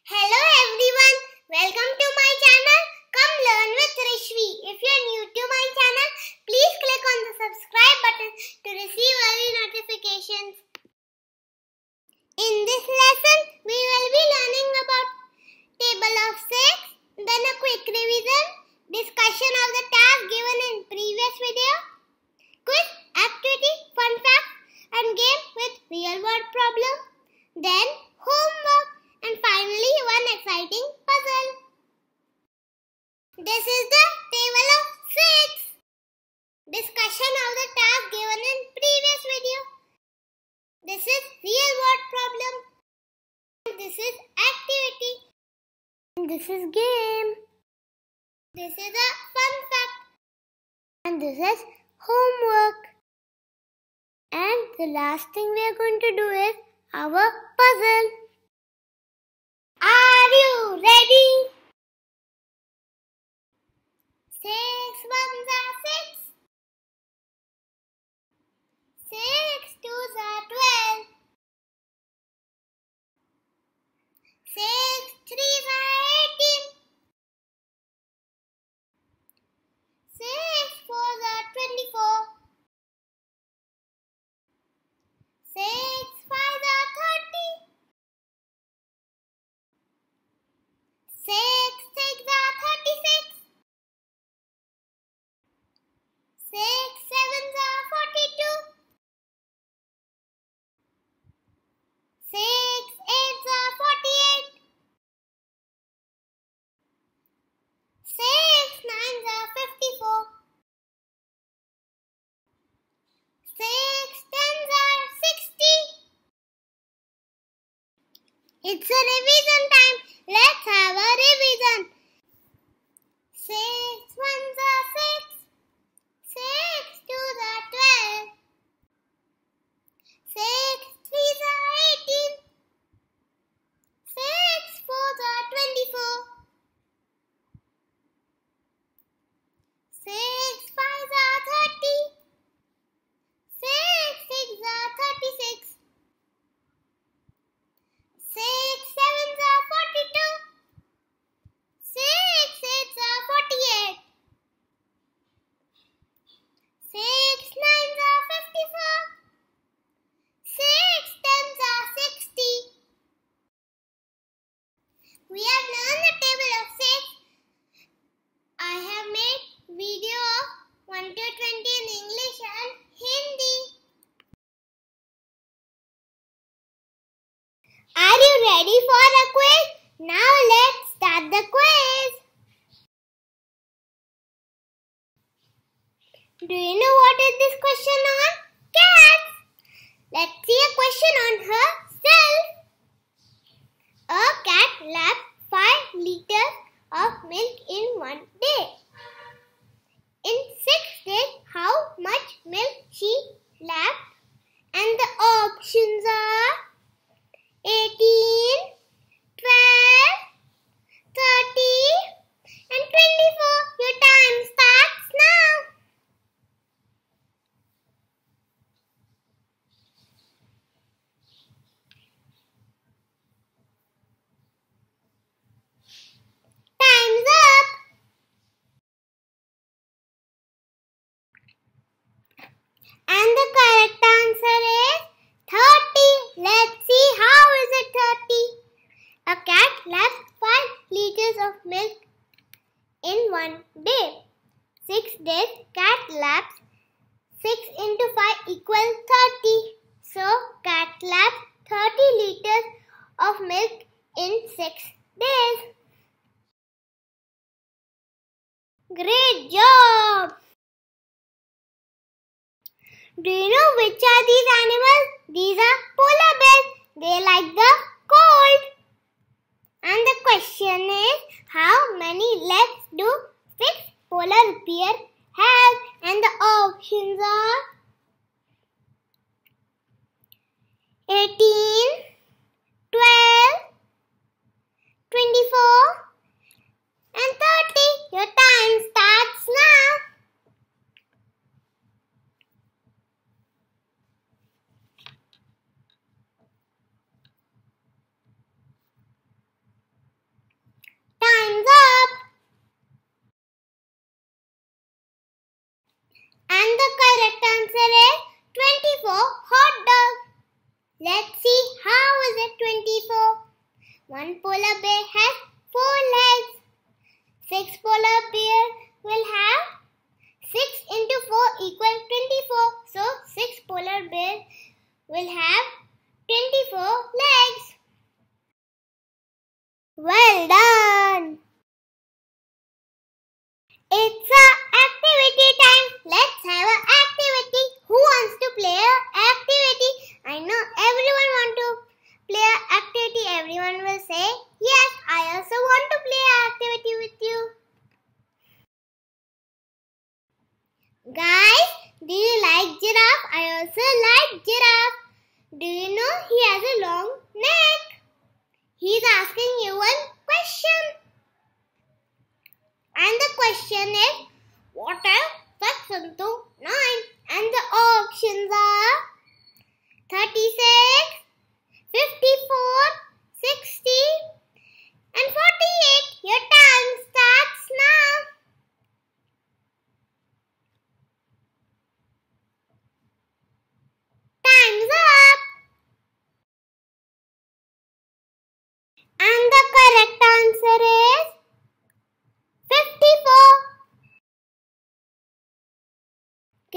Hello everyone, welcome to my channel Come Learn with Rishvi. If you are new to my channel, please click on the subscribe button to receive early notifications. In this lesson, we will be learning about table of 6, then a quick revision, discussion of the task given in previous video, quiz, activity, fun facts and game with real world problem, then homework. And finally, one exciting puzzle. This is the table of 6. Discussion of the task given in previous video. This is real world problem. And this is activity. And this is game. This is a fun fact. And this is homework. And the last thing we are going to do is our puzzle. Are you ready? 6 ones are 6. 6 twos are 12. 6 threes are 18. 6 fours are 24. 6 5s are 30. 6 6s are 36. 6 7s are 42. 6 8s are 48. 6 9s are 54. 6 10s are 60. It's a revision time. Let's have a revision. 6 ones are 6. 6 twos are 12. 6 threes are 18. 6 fours are 24. 6 fives are 30. 6 sixes are 36. 6 7s are 42. 6 8s are 48. 6 9s are 54. 6 10s are 60. We have learned the table of 6. I have made video of 1 to 20 in English and Hindi. Are you ready for a quiz? Now let's start the quiz. Do you know what is this question on? Cats. Let's see a question on herself. A cat laps 5 liters of milk in one day. In 6 days, how much milk she lapped? And the options are 18, 12, 30, and 24. Your time starts now. Time's up. And the correct answer is 30. Let's see how is it 30. A cat laps 5 liters of milk in one day. 6 days, cat laps 6 into 5 equals 30. So, cat laps 30 liters of milk in 6 days. Great job! Do you know which are these animals? These are polar bears. They like the cold. And the question is, how many legs do 6 polar bears have? And the options are 18, 12, 24, and 30. Your time starts now. One polar bear has 4 legs. 6 polar bears will have 6 into 4 equals 24. So 6 polar bears will have 24 legs. Well done. It's a activity time. Let's have an activity. Who wants to play an activity? I know everyone wants to play an activity. Everyone will say, yes, I also want to play an activity with you. Guys, do you like giraffe? I also like giraffe. Do you know he has a long neck? He's asking you one question. And the question is, what are 6 into 9? And the options are 36, 54, 60, and 48. Your time starts now. Time's up. And the correct answer is 54.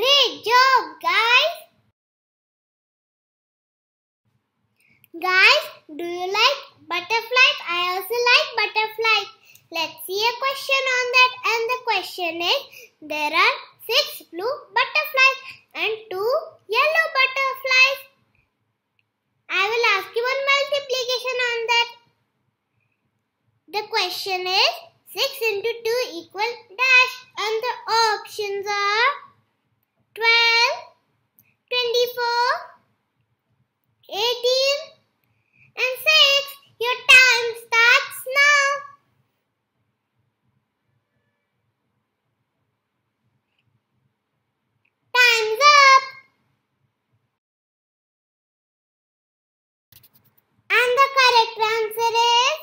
Great job, guys. Guys, do you like butterflies? I also like butterflies. Let's see a question on that. And the question is, there are 6 blue butterflies and 2 yellow butterflies. I will ask you one multiplication on that. The question is, 6 into 2 equals dash. And the options are 12, 24, 18, and 6. Your time starts now. Time's up. And the correct answer is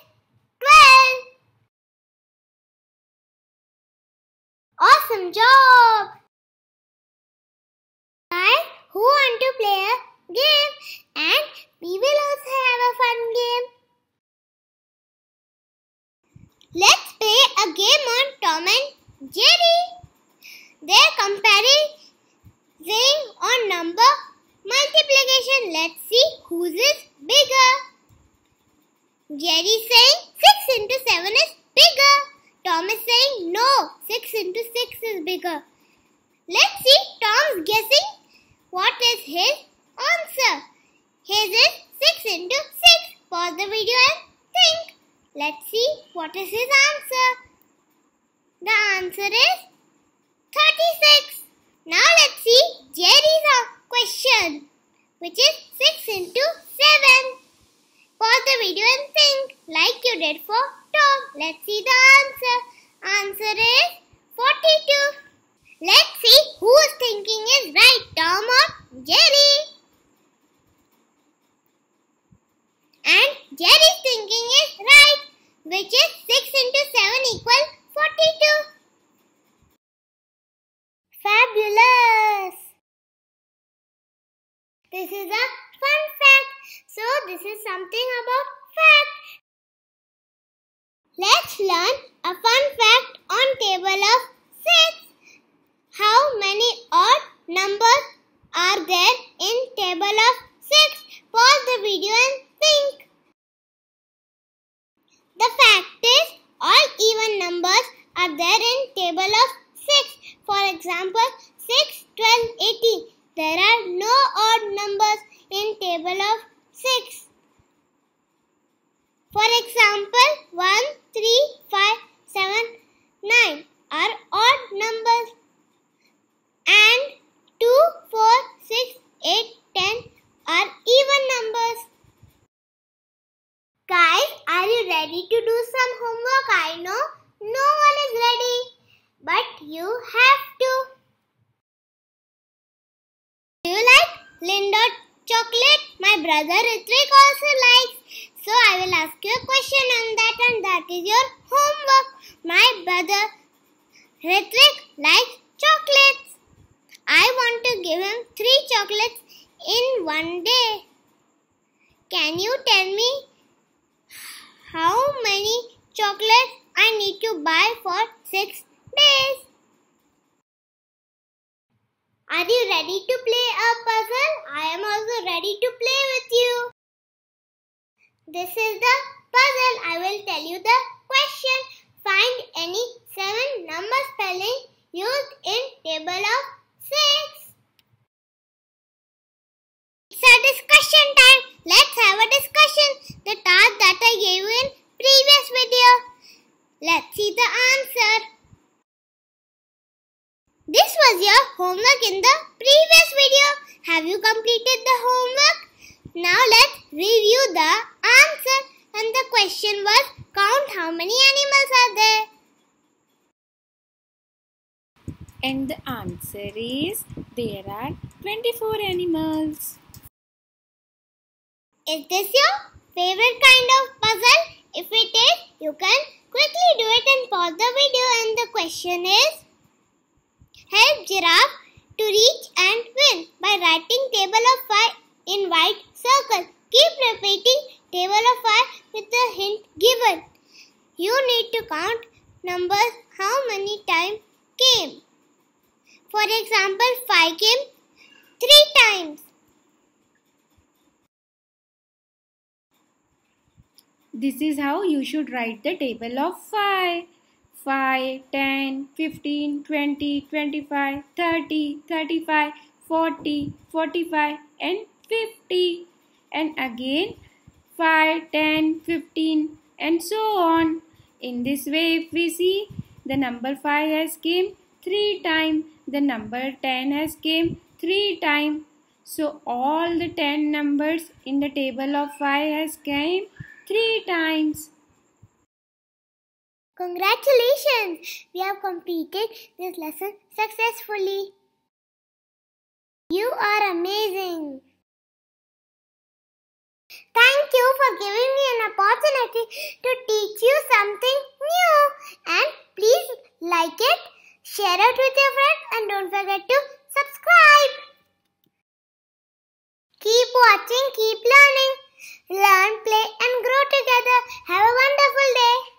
12. Awesome job. Who want to play a game? And we will also have a fun game. Let's play a game on Tom and Jerry. They're comparing on number multiplication. Let's see whose is bigger. Jerry saying 6 into 7 is bigger. Tom is saying no, 6 into 6 is bigger. Let's see Tom's guessing. What is his answer? His is 6 into 6. Pause the video and think. Let's see what is his answer. The answer is 36. Now let's see Jerry's question, which is 6 into 7. Pause the video and think like you did for Tom. Let's see the answer. Answer is 42. Let's see who's thinking is right, Tom or Jerry. And Jerry's thinking is right, which is 6 into 7 equals 42. Fabulous! This is a fun fact. So this is something about fact. Let's learn a fun fact on table of 6. How many odd numbers are there in table of 6? Pause the video and think. The fact is, all even numbers are there in table of 6. For example, 6, 12, 18. There are no odd numbers in table of 6. For example, 1, 3, 5, 7, 9 are odd numbers. And 2, 4, 6, 8, 10 are even numbers. Guys, are you ready to do some homework? I know no one is ready, but you have to. Do you like Linda chocolate? My brother Ritrik also likes. So I will ask you a question on that, and that is your homework. My brother Ritrik likes chocolates. I want to give him 3 chocolates in one day. Can you tell me how many chocolates I need to buy for 6 days? Are you ready to play a puzzle? I am also ready to play with you. This is the puzzle. I will tell you the question. Find any 7 number spelling used in table of 6. It's a discussion time. Let's have a discussion. The task that I gave you in previous video. Let's see the answer. This was your homework in the previous video. Have you completed the homework? Now let's review the answer. And the question was, count how many animals are there? And the answer is, there are 24 animals. Is this your favorite kind of puzzle? If it is, you can quickly do it and pause the video. And the question is, help giraffe to reach and win by writing table of 5 in white circle. Keep repeating table of 5 with the hint given. You need to count numbers how many times came. For example, 5 came 3 times. This is how you should write the table of 5. 5, 10, 15, 20, 25, 30, 35, 40, 45 and 50. And again 5, 10, 15 and so on. In this way, if we see, the number 5 has came 3 times. The number 10 has came 3 times. So all the 10 numbers in the table of 5 has came 3 times. Congratulations! We have completed this lesson successfully. You are amazing. Thank you for giving me an opportunity to teach you something new. And please like it, share it with your friends, and don't forget to subscribe. Keep watching, keep learning. Learn, play and grow together. Have a wonderful day.